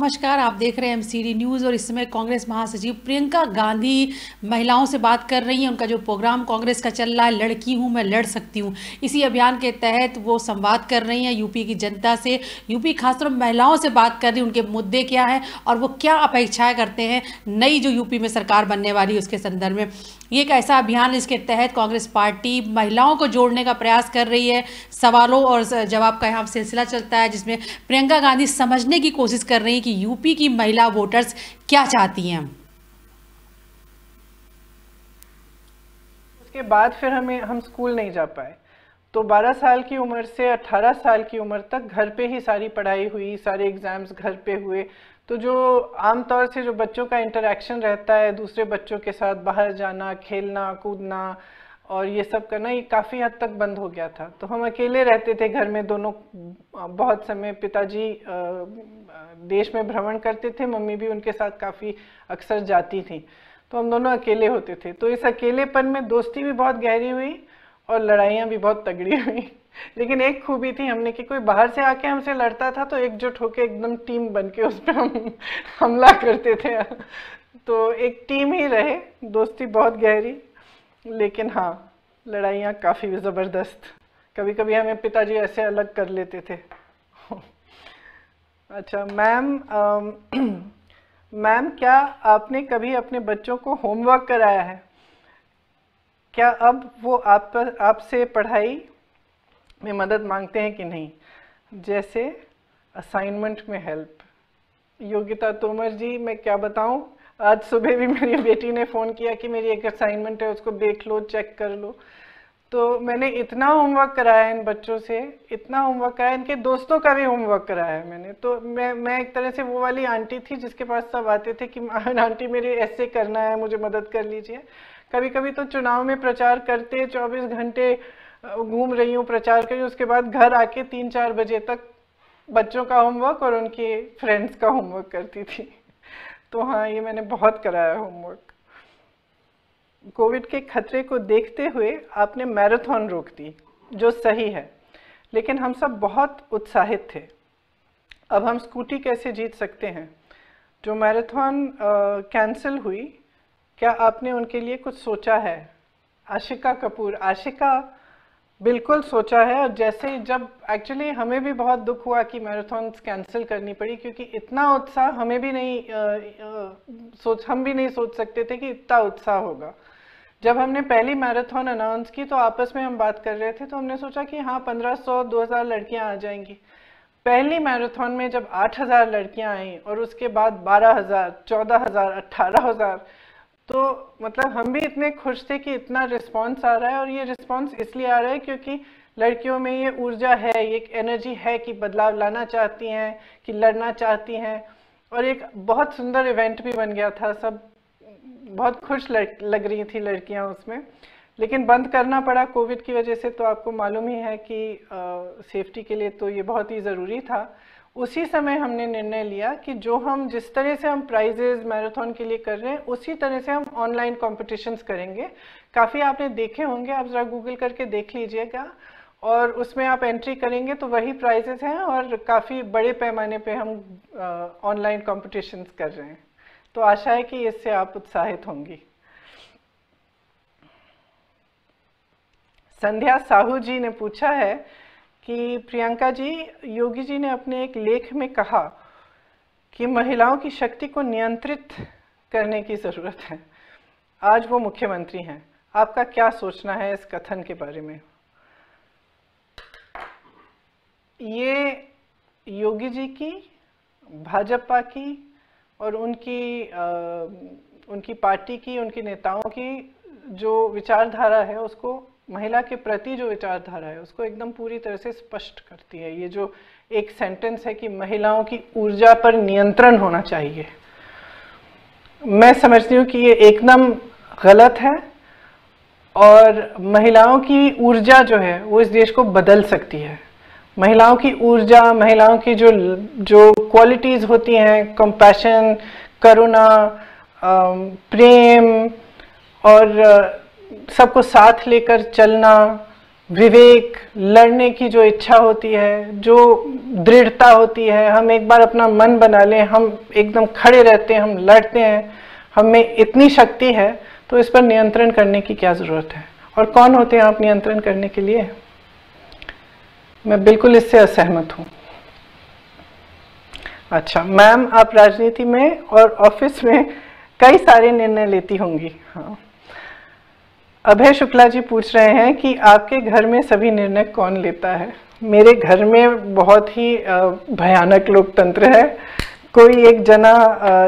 नमस्कार, आप देख रहे हैं MCD न्यूज़ और इसमें कांग्रेस महासचिव प्रियंका गांधी महिलाओं से बात कर रही हैं। उनका जो प्रोग्राम कांग्रेस का चल रहा है, लड़की हूँ मैं लड़ सकती हूँ, इसी अभियान के तहत वो संवाद कर रही हैं यूपी की जनता से। यूपी खासतौर पर महिलाओं से बात कर रही, उनके मुद्दे क्या हैं और वो क्या अपेक्षाएँ करते हैं नई जो यूपी में सरकार बनने वाली है उसके संदर्भ में। ये एक ऐसा अभियान है जिसके तहत कांग्रेस पार्टी महिलाओं को जोड़ने का प्रयास कर रही है। सवालों और जवाब का यहाँ सिलसिला चलता है जिसमें प्रियंका गांधी समझने की कोशिश कर रही कि यूपी की महिला वोटर्स क्या चाहती हैं। उसके बाद फिर हम स्कूल नहीं जा पाए, तो 12 साल की उम्र से 18 साल की उम्र तक घर पे ही सारी पढ़ाई हुई, सारे एग्जाम्स घर पे हुए। तो जो आमतौर से जो बच्चों का इंटरेक्शन रहता है दूसरे बच्चों के साथ, बाहर जाना, खेलना, कूदना और ये सब करना, ये काफ़ी हद तक बंद हो गया था। तो हम अकेले रहते थे घर में, दोनों बहुत समय पिताजी देश में भ्रमण करते थे, मम्मी भी उनके साथ काफ़ी अक्सर जाती थी, तो हम दोनों अकेले होते थे। तो इस अकेलेपन में दोस्ती भी बहुत गहरी हुई और लड़ाइयाँ भी बहुत तगड़ी हुई। लेकिन एक खूबी थी हमने कि कोई बाहर से आके हमसे लड़ता था तो एकजुट होकर एकदम टीम बन के उस पर हम हमला करते थे। तो एक टीम ही रहे, दोस्ती बहुत गहरी, लेकिन हाँ लड़ाइयाँ काफ़ी ज़बरदस्त। कभी कभी हमें पिताजी ऐसे अलग कर लेते थे। अच्छा मैम क्या आपने कभी अपने बच्चों को होमवर्क कराया है? क्या अब वो आपसे पढ़ाई में मदद मांगते हैं कि नहीं, जैसे असाइनमेंट में हेल्प? योगिता तोमर जी, मैं क्या बताऊं, आज सुबह भी मेरी बेटी ने फ़ोन किया कि मेरी एक असाइनमेंट है, उसको देख लो, चेक कर लो। तो मैंने इतना होमवर्क कराया इन बच्चों से, इतना होमवर्क कराया, इनके दोस्तों का भी होमवर्क कराया है मैंने। तो मैं एक तरह से वो वाली आंटी थी जिसके पास सब आते थे कि आंटी मेरे ऐसे करना है, मुझे मदद कर लीजिए। कभी कभी तो चुनाव में प्रचार करते 24 घंटे घूम रही हूँ, प्रचार कर रही हूँ, उसके बाद घर आके 3-4 बजे तक बच्चों का होमवर्क और उनके फ्रेंड्स का होमवर्क करती थी। तो हाँ, ये मैंने बहुत कराया होमवर्क। कोविड के खतरे को देखते हुए आपने मैराथन रोक दी, जो सही है, लेकिन हम सब बहुत उत्साहित थे। अब हम स्कूटी कैसे जीत सकते हैं? जो मैराथन कैंसिल हुई, क्या आपने उनके लिए कुछ सोचा है? आशिका कपूर, आशिका बिल्कुल सोचा है। और जैसे जब एक्चुअली हमें भी बहुत दुख हुआ कि मैराथन्स कैंसिल करनी पड़ी, क्योंकि इतना उत्साह हमें भी नहीं हम भी नहीं सोच सकते थे कि इतना उत्साह होगा। जब हमने पहली मैराथन अनाउंस की तो आपस में हम बात कर रहे थे, तो हमने सोचा कि हाँ 1500-2000 लड़कियां आ जाएंगी। पहली मैराथन में जब 8000 लड़कियाँ आई और उसके बाद 12000, 14000, 18000, तो मतलब हम भी इतने खुश थे कि इतना रिस्पांस आ रहा है। और ये रिस्पांस इसलिए आ रहा है क्योंकि लड़कियों में ये ऊर्जा है, ये एक एनर्जी है कि बदलाव लाना चाहती हैं, कि लड़ना चाहती हैं। और एक बहुत सुंदर इवेंट भी बन गया था, सब बहुत खुश लग रही थी लड़कियां उसमें। लेकिन बंद करना पड़ा कोविड की वजह से, तो आपको मालूम ही है कि सेफ्टी के लिए तो ये बहुत ही ज़रूरी था। उसी समय हमने निर्णय लिया कि जो हम जिस तरह से हम प्राइजेज मैराथन के लिए कर रहे हैं, उसी तरह से हम ऑनलाइन कॉम्पिटिशन्स करेंगे। काफ़ी आपने देखे होंगे, आप ज़रा गूगल करके देख लीजिएगा, और उसमें आप एंट्री करेंगे तो वही प्राइजेज हैं। और काफ़ी बड़े पैमाने पे हम ऑनलाइन कॉम्पिटिशन्स कर रहे हैं, तो आशा है कि इससे आप उत्साहित होंगी। संध्या साहू जी ने पूछा है कि प्रियंका जी, योगी जी ने अपने एक लेख में कहा कि महिलाओं की शक्ति को नियंत्रित करने की ज़रूरत है। आज वो मुख्यमंत्री हैं, आपका क्या सोचना है इस कथन के बारे में? ये योगी जी की, भाजपा की और उनकी पार्टी की, उनके नेताओं की जो विचारधारा है, उसको महिला के प्रति जो विचारधारा है उसको एकदम पूरी तरह से स्पष्ट करती है। ये जो एक सेंटेंस है कि महिलाओं की ऊर्जा पर नियंत्रण होना चाहिए, मैं समझती हूँ कि ये एकदम गलत है। और महिलाओं की ऊर्जा जो है वो इस देश को बदल सकती है। महिलाओं की ऊर्जा, महिलाओं की जो क्वालिटीज़ होती हैं, कंपैशन, करुणा, प्रेम और सबको साथ लेकर चलना, विवेक, लड़ने की जो इच्छा होती है, जो दृढ़ता होती है, हम एक बार अपना मन बना लें, हम एकदम खड़े रहते हैं, हम लड़ते हैं, हमें इतनी शक्ति है, तो इस पर नियंत्रण करने की क्या ज़रूरत है? और कौन होते हैं आप नियंत्रण करने के लिए? मैं बिल्कुल इससे असहमत हूँ। अच्छा मैम, आप राजनीति में और ऑफिस में कई सारे निर्णय लेती होंगी। हाँ, अभय शुक्ला जी पूछ रहे हैं कि आपके घर में सभी निर्णय कौन लेता है? मेरे घर में बहुत ही भयानक लोकतंत्र है, कोई एक जना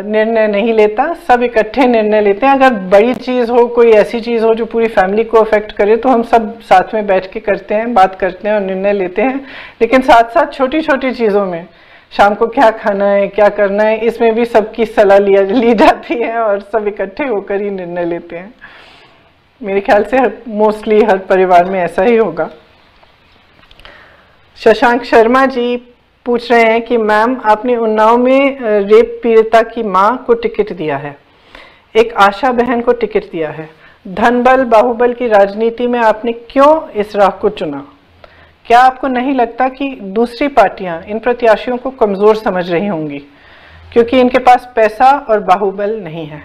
निर्णय नहीं लेता, सब इकट्ठे निर्णय लेते हैं। अगर बड़ी चीज़ हो, कोई ऐसी चीज़ हो जो पूरी फैमिली को अफेक्ट करे, तो हम सब साथ में बैठ के करते हैं, बात करते हैं और निर्णय लेते हैं। लेकिन साथ साथ छोटी छोटी चीज़ों में, शाम को क्या खाना है, क्या करना है, इसमें भी सबकी सलाह ली जाती है और सब इकट्ठे होकर ही निर्णय लेते हैं। मेरे ख्याल से मोस्टली हर परिवार में ऐसा ही होगा। शशांक शर्मा जी पूछ रहे हैं कि मैम, आपने उन्नाव में रेप पीड़िता की मां को टिकट दिया है, एक आशा बहन को टिकट दिया है, धनबल बाहुबल की राजनीति में आपने क्यों इस राह को चुना? क्या आपको नहीं लगता कि दूसरी पार्टियां इन प्रत्याशियों को कमज़ोर समझ रही होंगी क्योंकि इनके पास पैसा और बाहुबल नहीं है?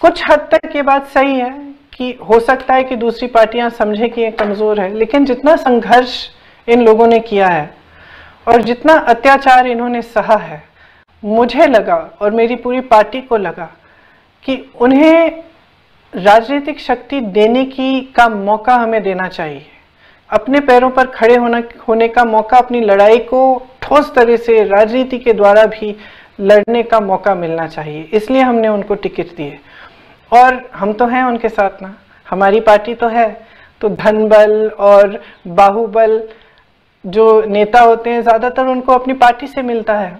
कुछ हद तक ये बात सही है कि हो सकता है कि दूसरी पार्टियां समझें कि ये कमज़ोर है, लेकिन जितना संघर्ष इन लोगों ने किया है और जितना अत्याचार इन्होंने सहा है, मुझे लगा और मेरी पूरी पार्टी को लगा कि उन्हें राजनीतिक शक्ति देने का मौका हमें देना चाहिए, अपने पैरों पर खड़े होने का मौका, अपनी लड़ाई को ठोस तरह से राजनीति के द्वारा भी लड़ने का मौका मिलना चाहिए। इसलिए हमने उनको टिकट दिए और हम तो हैं उनके साथ ना, हमारी पार्टी तो है। तो धनबल और बाहुबल जो नेता होते हैं, ज़्यादातर उनको अपनी पार्टी से मिलता है,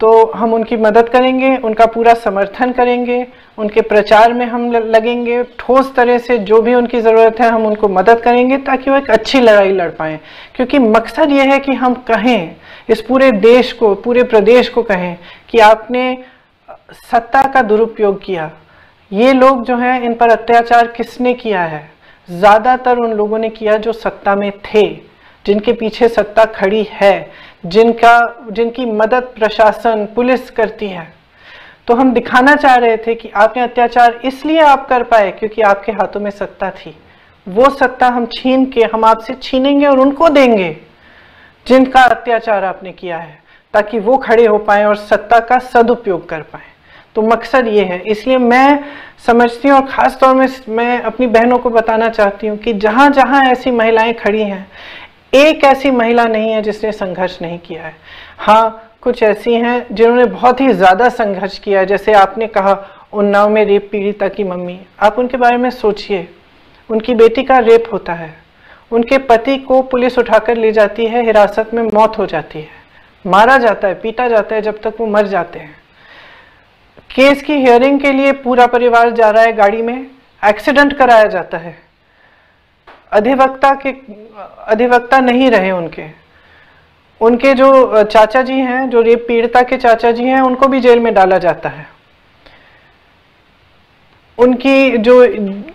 तो हम उनकी मदद करेंगे, उनका पूरा समर्थन करेंगे, उनके प्रचार में हम लगेंगे, ठोस तरह से जो भी उनकी ज़रूरत है हम उनको मदद करेंगे ताकि वो एक अच्छी लड़ाई लड़ पाएँ। क्योंकि मकसद ये है कि हम कहें, इस पूरे देश को, पूरे प्रदेश को कहें कि आपने सत्ता का दुरुपयोग किया, ये लोग जो हैं इन पर अत्याचार किसने किया है? ज़्यादातर उन लोगों ने किया जो सत्ता में थे, जिनके पीछे सत्ता खड़ी है, जिनकी मदद प्रशासन, पुलिस करती है। तो हम दिखाना चाह रहे थे कि आपने अत्याचार इसलिए आप कर पाए क्योंकि आपके हाथों में सत्ता थी। वो सत्ता हम छीन के, हम आपसे छीनेंगे और उनको देंगे जिनका अत्याचार आपने किया है, ताकि वो खड़े हो पाएँ और सत्ता का सदुपयोग कर पाएँ। तो मकसद ये है। इसलिए मैं समझती हूँ और ख़ास तौर पर मैं अपनी बहनों को बताना चाहती हूँ कि जहाँ जहाँ ऐसी महिलाएं खड़ी हैं, एक ऐसी महिला नहीं है जिसने संघर्ष नहीं किया है। हाँ, कुछ ऐसी हैं जिन्होंने बहुत ही ज़्यादा संघर्ष किया है। जैसे आपने कहा उन्नाव में रेप पीड़िता की मम्मी, आप उनके बारे में सोचिए। उनकी बेटी का रेप होता है, उनके पति को पुलिस उठाकर ले जाती है, हिरासत में मौत हो जाती है, मारा जाता है, पीटा जाता है जब तक वो मर जाते हैं। केस की हियरिंग के लिए पूरा परिवार जा रहा है गाड़ी में, एक्सीडेंट कराया जाता है, अधिवक्ता नहीं रहे उनके जो चाचा जी हैं, जो रेप पीड़िता के चाचा जी हैं, उनको भी जेल में डाला जाता है। उनकी जो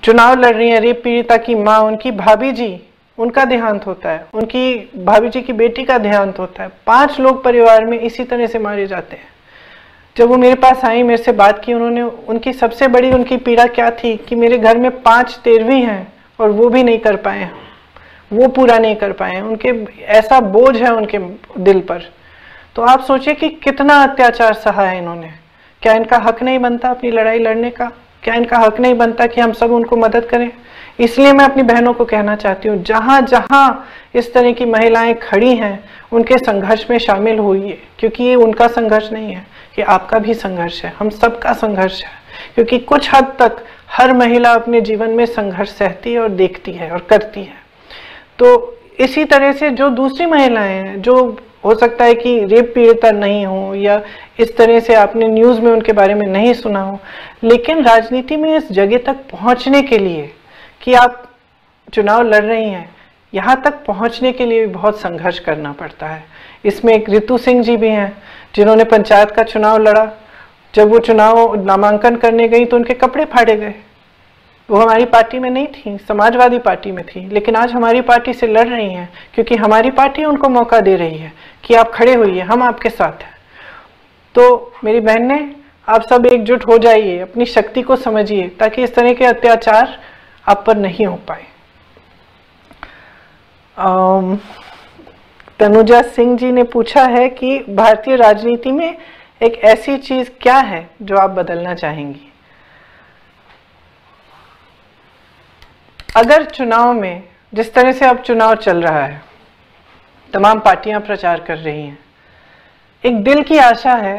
चुनाव लड़ रही है रेप पीड़िता की माँ, उनकी भाभी जी, उनका देहांत होता है, उनकी भाभी जी की बेटी का देहांत होता है। 5 लोग परिवार में इसी तरह से मारे जाते हैं। जब वो मेरे पास आई, मेरे से बात की उन्होंने, उनकी सबसे बड़ी उनकी पीड़ा क्या थी कि मेरे घर में 5 तेरहवीं हैं और वो भी नहीं कर पाए, वो पूरा नहीं कर पाए, उनके ऐसा बोझ है उनके दिल पर। तो आप सोचिए कि कितना अत्याचार सहा है इन्होंने। क्या इनका हक नहीं बनता अपनी लड़ाई लड़ने का? क्या इनका हक नहीं बनता कि हम सब उनको मदद करें? इसलिए मैं अपनी बहनों को कहना चाहती हूँ, जहाँ जहाँ इस तरह की महिलाएं खड़ी हैं, उनके संघर्ष में शामिल होइए, क्योंकि ये उनका संघर्ष नहीं है, ये आपका भी संघर्ष है, हम सबका संघर्ष है। क्योंकि कुछ हद तक हर महिला अपने जीवन में संघर्ष सहती है और देखती है और करती है। तो इसी तरह से जो दूसरी महिलाएं हैं, जो हो सकता है कि रेप पीड़िता नहीं हो या इस तरह से आपने न्यूज़ में उनके बारे में नहीं सुना हो, लेकिन राजनीति में इस जगह तक पहुंचने के लिए कि आप चुनाव लड़ रही हैं, यहाँ तक पहुंचने के लिए भी बहुत संघर्ष करना पड़ता है। इसमें एक ऋतु सिंह जी भी हैं जिन्होंने पंचायत का चुनाव लड़ा। जब वो चुनाव नामांकन करने गई तो उनके कपड़े फाड़े गए, वो हमारी पार्टी में नहीं थी, समाजवादी पार्टी में थी, लेकिन आज हमारी पार्टी से लड़ रही हैं क्योंकि हमारी पार्टी उनको मौका दे रही है कि आप खड़े होइए, हम आपके साथ हैं। तो मेरी बहने, आप सब एकजुट हो जाइए, अपनी शक्ति को समझिए ताकि इस तरह के अत्याचार आप पर नहीं हो पाए। तनुजा सिंह जी ने पूछा है कि भारतीय राजनीति में एक ऐसी चीज क्या है जो आप बदलना चाहेंगी? अगर चुनाव में जिस तरह से अब चुनाव चल रहा है, तमाम पार्टियां प्रचार कर रही हैं, एक दिल की आशा है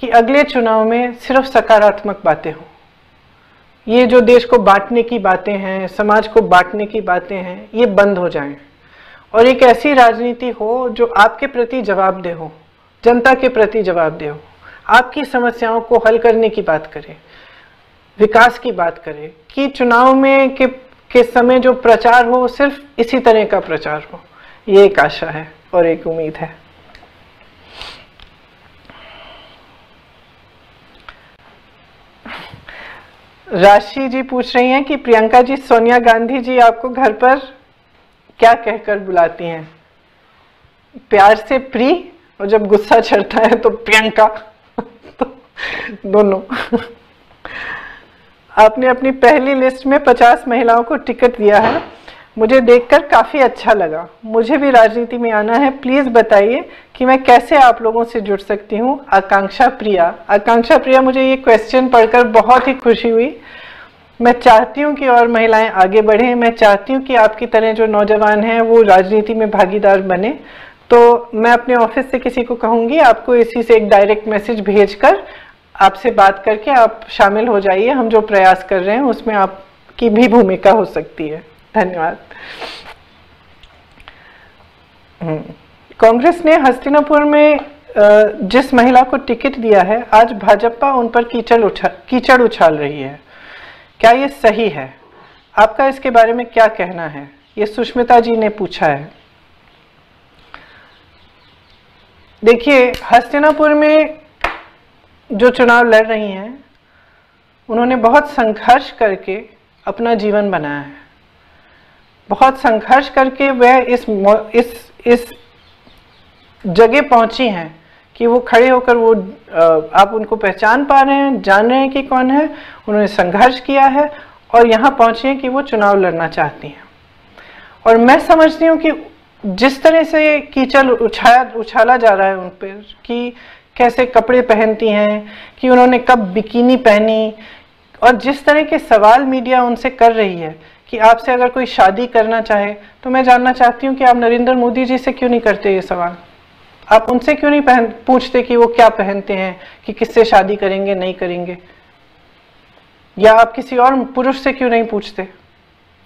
कि अगले चुनाव में सिर्फ सकारात्मक बातें हों। ये जो देश को बांटने की बातें हैं, समाज को बांटने की बातें हैं, ये बंद हो जाएं और एक ऐसी राजनीति हो जो आपके प्रति जवाबदेह हो, जनता के प्रति जवाबदेह हो, आपकी समस्याओं को हल करने की बात करे, विकास की बात करे, कि चुनाव में के समय जो प्रचार हो सिर्फ इसी तरह का प्रचार हो। ये एक आशा है और एक उम्मीद है। राशि जी पूछ रही हैं कि प्रियंका जी, सोनिया गांधी जी आपको घर पर क्या कहकर बुलाती हैं? प्यार से प्री, और जब गुस्सा चढ़ता है तो प्रियंका, तो दोनों। आपने अपनी पहली लिस्ट में 50 महिलाओं को टिकट दिया है, मुझे देखकर काफ़ी अच्छा लगा। मुझे भी राजनीति में आना है, प्लीज़ बताइए कि मैं कैसे आप लोगों से जुड़ सकती हूँ। आकांक्षा प्रिया। आकांक्षा प्रिया, मुझे ये क्वेश्चन पढ़कर बहुत ही खुशी हुई। मैं चाहती हूँ कि और महिलाएं आगे बढ़ें, मैं चाहती हूँ कि आपकी तरह जो नौजवान हैं वो राजनीति में भागीदार बने। तो मैं अपने ऑफिस से किसी को कहूँगी, आपको इसी से एक डायरेक्ट मैसेज भेजकर आपसे बात करके आप शामिल हो जाइए। हम जो प्रयास कर रहे हैं उसमें आपकी भी भूमिका हो सकती है। धन्यवाद। कांग्रेस ने हस्तिनापुर में जिस महिला को टिकट दिया है, आज भाजपा उन पर कीचड़ उछाल रही है। क्या ये सही है? आपका इसके बारे में क्या कहना है? ये सुष्मिता जी ने पूछा है। देखिए, हस्तिनापुर में जो चुनाव लड़ रही हैं उन्होंने बहुत संघर्ष करके अपना जीवन बनाया है। बहुत संघर्ष करके वह इस जगह पहुंची हैं कि वो खड़े होकर वो आप उनको पहचान पा रहे हैं, जान रहे हैं कि कौन है। उन्होंने संघर्ष किया है और यहाँ पहुँचे हैं कि वो चुनाव लड़ना चाहती हैं। और मैं समझती हूँ कि जिस तरह से कीचड़ उछाला जा रहा है उन पर, कि कैसे कपड़े पहनती हैं, कि उन्होंने कब बिकिनी पहनी, और जिस तरह के सवाल मीडिया उनसे कर रही है कि आपसे अगर कोई शादी करना चाहे तो मैं जानना चाहती हूँ कि आप नरेंद्र मोदी जी से क्यों नहीं करते ये सवाल? आप उनसे क्यों नहीं पूछते कि वो क्या पहनते हैं, कि किससे शादी करेंगे, नहीं करेंगे? या आप किसी और पुरुष से क्यों नहीं पूछते?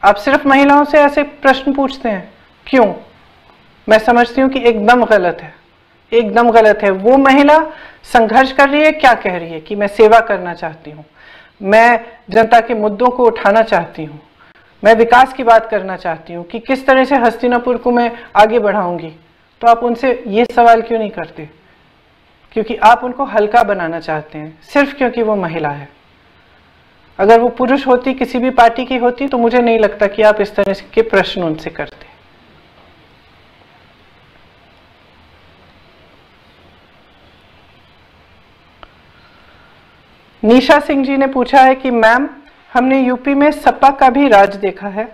आप सिर्फ महिलाओं से ऐसे प्रश्न पूछते हैं, क्यों? मैं समझती हूँ कि एकदम गलत है, एकदम गलत है। वो महिला संघर्ष कर रही है, क्या कह रही है कि मैं सेवा करना चाहती हूँ, मैं जनता के मुद्दों को उठाना चाहती हूँ, मैं विकास की बात करना चाहती हूँ, कि किस तरह से हस्तिनापुर को मैं आगे बढ़ाऊंगी। तो आप उनसे ये सवाल क्यों नहीं करते? क्योंकि आप उनको हल्का बनाना चाहते हैं, सिर्फ क्योंकि वो महिला है। अगर वो पुरुष होती, किसी भी पार्टी की होती, तो मुझे नहीं लगता कि आप इस तरह के प्रश्न उनसे करते। निशा सिंह जी ने पूछा है कि मैम, हमने यूपी में सपा का भी राज देखा है,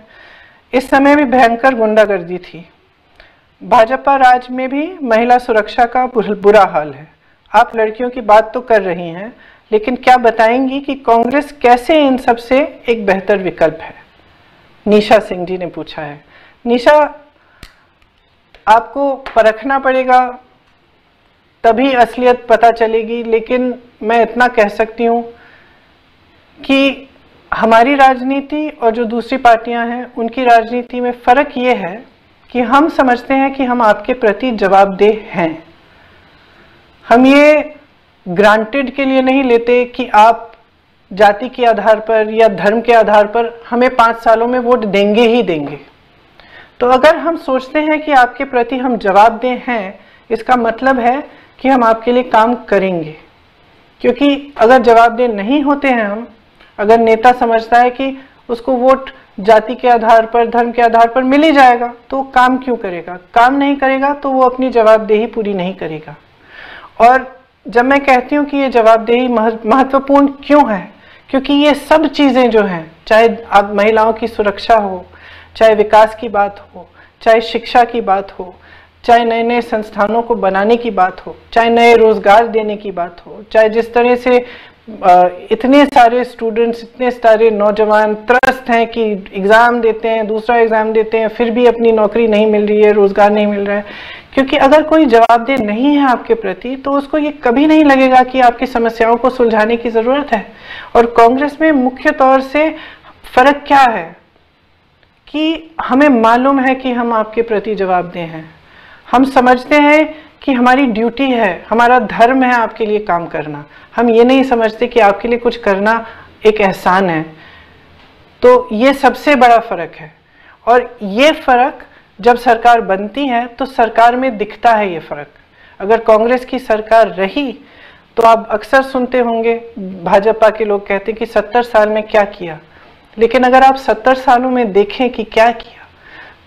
इस समय भी भयंकर गुंडागर्दी थी, भाजपा राज में भी महिला सुरक्षा का बुरा हाल है। आप लड़कियों की बात तो कर रही हैं, लेकिन क्या बताएंगी कि कांग्रेस कैसे इन सब से एक बेहतर विकल्प है? निशा सिंह जी ने पूछा है। निशा, आपको परखना पड़ेगा, तभी असलियत पता चलेगी, लेकिन मैं इतना कह सकती हूँ कि हमारी राजनीति और जो दूसरी पार्टियां हैं उनकी राजनीति में फ़र्क ये है कि हम समझते हैं कि हम आपके प्रति जवाबदेह हैं। हम ये ग्रांटेड के लिए नहीं लेते कि आप जाति के आधार पर या धर्म के आधार पर हमें 5 सालों में वोट देंगे ही देंगे। तो अगर हम सोचते हैं कि आपके प्रति हम जवाबदेह हैं, इसका मतलब है कि हम आपके लिए काम करेंगे। क्योंकि अगर जवाबदेह नहीं होते हैं हम, अगर नेता समझता है कि उसको वोट जाति के आधार पर, धर्म के आधार पर मिल ही जाएगा, तो काम क्यों करेगा? काम नहीं करेगा तो वो अपनी जवाबदेही पूरी नहीं करेगा। और जब मैं कहती हूँ कि ये जवाबदेही महत्वपूर्ण क्यों है, क्योंकि ये सब चीज़ें जो हैं, चाहे आप महिलाओं की सुरक्षा हो, चाहे विकास की बात हो, चाहे शिक्षा की बात हो, चाहे नए नए संस्थानों को बनाने की बात हो, चाहे नए रोजगार देने की बात हो, चाहे जिस तरह से इतने सारे स्टूडेंट्स, इतने सारे नौजवान त्रस्त हैं कि एग्ज़ाम देते हैं, दूसरा एग्ज़ाम देते हैं, फिर भी अपनी नौकरी नहीं मिल रही है, रोज़गार नहीं मिल रहा है। क्योंकि अगर कोई जवाबदेह नहीं है आपके प्रति, तो उसको ये कभी नहीं लगेगा कि आपकी समस्याओं को सुलझाने की ज़रूरत है। और कांग्रेस में मुख्य तौर से फ़र्क क्या है कि हमें मालूम है कि हम आपके प्रति जवाबदेह हैं, हम समझते हैं कि हमारी ड्यूटी है, हमारा धर्म है आपके लिए काम करना। हम ये नहीं समझते कि आपके लिए कुछ करना एक एहसान है। तो ये सबसे बड़ा फ़र्क है। और ये फ़र्क जब सरकार बनती है तो सरकार में दिखता है ये फ़र्क। अगर कांग्रेस की सरकार रही तो आप अक्सर सुनते होंगे भाजपा के लोग कहते हैं कि 70 साल में क्या किया, लेकिन अगर आप 70 सालों में देखें कि क्या किया,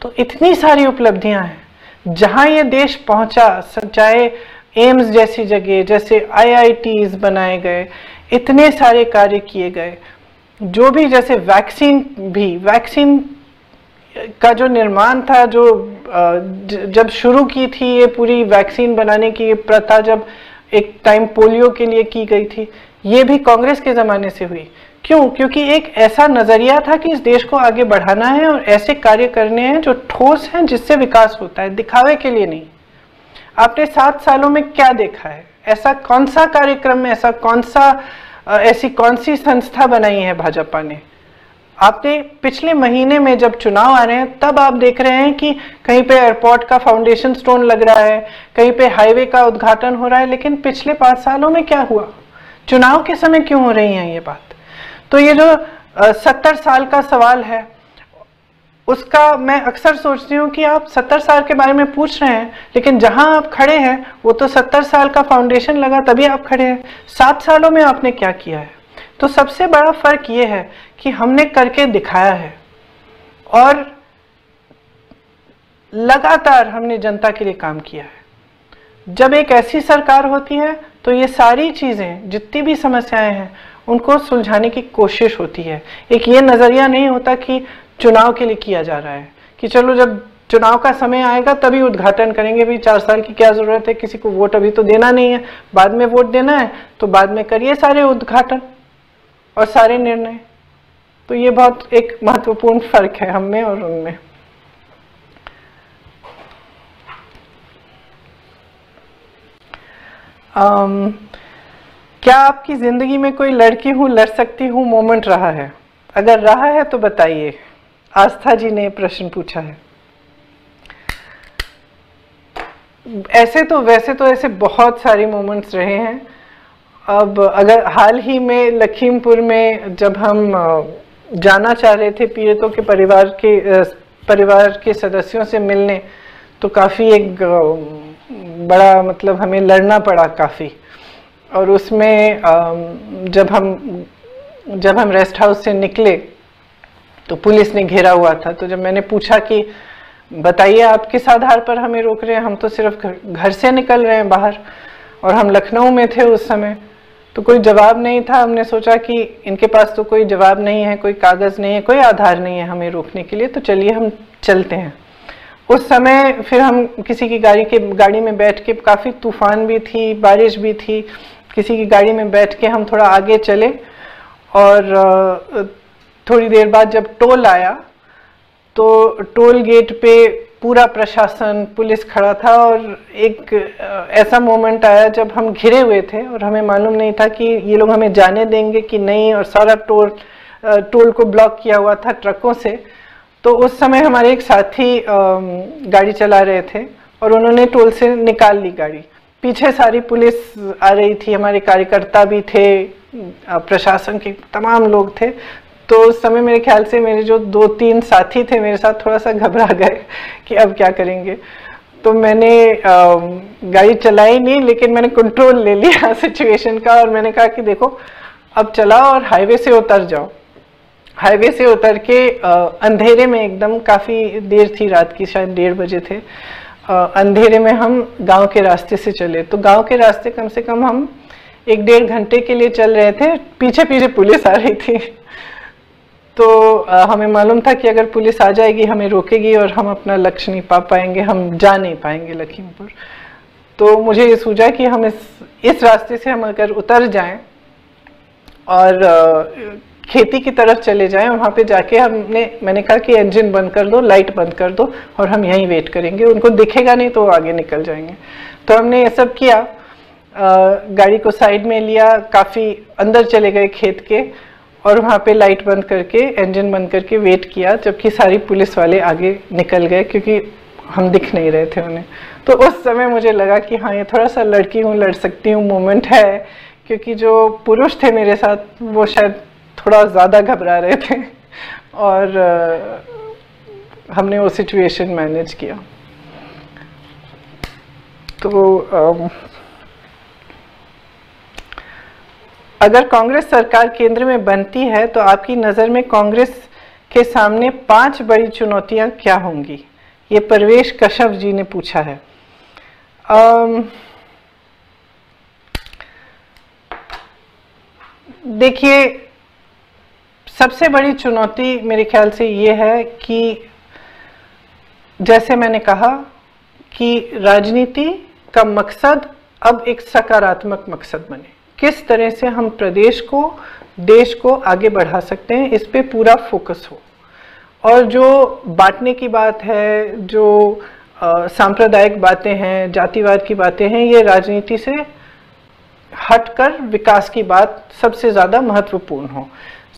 तो इतनी सारी उपलब्धियां हैं जहाँ ये देश पहुँचा। चाहे एम्स जैसी जगह, जैसे IITs बनाए गए, इतने सारे कार्य किए गए, जो भी जैसे वैक्सीन का जो निर्माण था, जो जब शुरू की थी ये पूरी वैक्सीन बनाने की प्रथा, जब एक टाइम पोलियो के लिए की गई थी, ये भी कांग्रेस के ज़माने से हुई। क्यों? क्योंकि एक ऐसा नज़रिया था कि इस देश को आगे बढ़ाना है और ऐसे कार्य करने हैं जो ठोस हैं, जिससे विकास होता है, दिखावे के लिए नहीं। आपने 7 सालों में क्या देखा है? ऐसा कौन सा कार्यक्रम, ऐसा कौन सा, ऐसी कौन सी संस्था बनाई है भाजपा ने? आपने पिछले महीने में जब चुनाव आ रहे हैं, तब आप देख रहे हैं कि कहीं पे एयरपोर्ट का फाउंडेशन स्टोन लग रहा है, कहीं पे हाईवे का उद्घाटन हो रहा है, लेकिन पिछले 5 सालों में क्या हुआ? चुनाव के समय क्यों हो रही है ये बात? तो ये जो 70 साल का सवाल है, उसका मैं अक्सर सोचती हूँ कि आप 70 साल के बारे में पूछ रहे हैं, लेकिन जहाँ आप खड़े हैं वो तो 70 साल का फाउंडेशन लगा तभी आप खड़े हैं। 7 सालों में आपने क्या किया है? तो सबसे बड़ा फर्क ये है कि हमने करके दिखाया है और लगातार हमने जनता के लिए काम किया है। जब एक ऐसी सरकार होती है तो ये सारी चीज़ें, जितनी भी समस्याएं हैं, उनको सुलझाने की कोशिश होती है। एक ये नज़रिया नहीं होता कि चुनाव के लिए किया जा रहा है कि चलो जब चुनाव का समय आएगा तभी उद्घाटन करेंगे, भी 4 साल की क्या ज़रूरत है, किसी को वोट अभी तो देना नहीं है, बाद में वोट देना है तो बाद में करिए सारे उद्घाटन और सारे निर्णय। तो ये बहुत एक महत्वपूर्ण फर्क है हम में और उनमें। क्या आपकी ज़िंदगी में कोई लड़की हूँ लड़ सकती हूँ मोमेंट रहा है? अगर रहा है तो बताइए। आस्था जी ने प्रश्न पूछा है। ऐसे तो बहुत सारे मोमेंट्स रहे हैं। अब अगर हाल ही में लखीमपुर में जब हम जाना चाह रहे थे पीड़ितों के परिवार के सदस्यों से मिलने, तो काफ़ी एक बड़ा, मतलब हमें लड़ना पड़ा काफ़ी। और उसमें जब हम रेस्ट हाउस से निकले तो पुलिस ने घेरा हुआ था। तो जब मैंने पूछा कि बताइए आप किस आधार पर हमें रोक रहे हैं, हम तो सिर्फ घर से निकल रहे हैं बाहर, और हम लखनऊ में थे उस समय, तो कोई जवाब नहीं था। हमने सोचा कि इनके पास तो कोई जवाब नहीं है, कोई कागज़ नहीं है, कोई आधार नहीं है हमें रोकने के लिए, तो चलिए हम चलते हैं। उस समय फिर हम किसी की गाड़ी में बैठ के, काफ़ी तूफान भी थी, बारिश भी थी, किसी की गाड़ी में बैठ के हम थोड़ा आगे चले। और थोड़ी देर बाद जब टोल आया तो टोल गेट पे पूरा प्रशासन, पुलिस खड़ा था। और एक ऐसा मोमेंट आया जब हम घिरे हुए थे और हमें मालूम नहीं था कि ये लोग हमें जाने देंगे कि नहीं, और सारा टोल को ब्लॉक किया हुआ था ट्रकों से। तो उस समय हमारे एक साथी गाड़ी चला रहे थे और उन्होंने टोल से निकाल ली गाड़ी। पीछे सारी पुलिस आ रही थी, हमारे कार्यकर्ता भी थे, प्रशासन के तमाम लोग थे। तो उस समय मेरे ख्याल से मेरे जो 2-3 साथी थे मेरे साथ, थोड़ा सा घबरा गए कि अब क्या करेंगे। तो मैंने गाड़ी चलाई नहीं, लेकिन मैंने कंट्रोल ले लिया सिचुएशन का, और मैंने कहा कि देखो अब चलाओ और हाईवे से उतर जाओ। हाईवे से उतर के अंधेरे में एकदम, काफ़ी देर थी, रात की शायद 1:30 बजे थे, अंधेरे में हम गांव के रास्ते से चले। तो गांव के रास्ते कम से कम हम 1-1.5 घंटे के लिए चल रहे थे, पीछे पीछे पुलिस आ रही थी। तो हमें मालूम था कि अगर पुलिस आ जाएगी हमें रोकेगी और हम अपना लक्ष्य नहीं पा पाएंगे, हम जा नहीं पाएंगे लखीमपुर। तो मुझे ये सूझा कि हम इस रास्ते से हम अगर उतर जाएं और खेती की तरफ चले जाएं, वहाँ पे जाके मैंने कहा कि इंजन बंद कर दो, लाइट बंद कर दो और हम यहीं वेट करेंगे, उनको दिखेगा नहीं तो वो आगे निकल जाएंगे। तो हमने ये सब किया, गाड़ी को साइड में लिया, काफ़ी अंदर चले गए खेत के और वहाँ पे लाइट बंद करके इंजन बंद करके वेट किया, जबकि सारी पुलिस वाले आगे निकल गए क्योंकि हम दिख नहीं रहे थे उन्हें। तो उस समय मुझे लगा कि हाँ, ये थोड़ा सा लड़की हूँ, लड़ सकती हूँ मोमेंट है, क्योंकि जो पुरुष थे मेरे साथ वो शायद थोड़ा ज़्यादा घबरा रहे थे और हमने वो सिचुएशन मैनेज किया। तो अगर कांग्रेस सरकार केंद्र में बनती है तो आपकी नज़र में कांग्रेस के सामने 5 बड़ी चुनौतियां क्या होंगी, ये परवेश कश्यप जी ने पूछा है। देखिए, सबसे बड़ी चुनौती मेरे ख्याल से ये है कि जैसे मैंने कहा कि राजनीति का मकसद अब एक सकारात्मक मकसद बने, किस तरह से हम प्रदेश को, देश को आगे बढ़ा सकते हैं, इस पे पूरा फोकस हो। और जो बांटने की बात है, जो सांप्रदायिक बातें हैं, जातिवाद की बातें हैं, ये राजनीति से हटकर विकास की बात सबसे ज़्यादा महत्वपूर्ण हो।